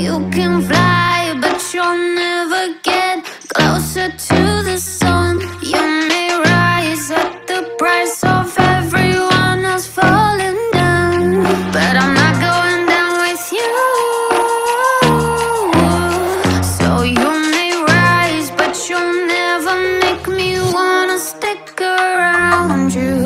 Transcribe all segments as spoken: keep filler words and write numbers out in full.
You can fly, but you'll never get closer to the sun. You may rise at the price of everyone else falling down, but I'm not going down with you. So you may rise, but you'll never make me wanna stick around you.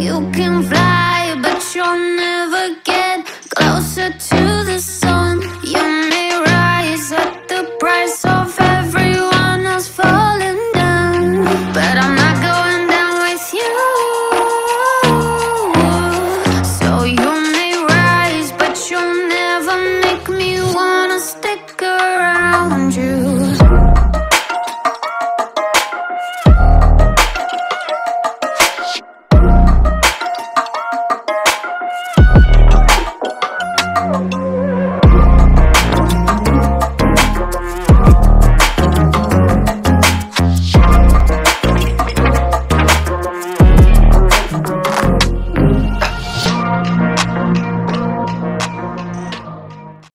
You can fly, but you'll never get closer to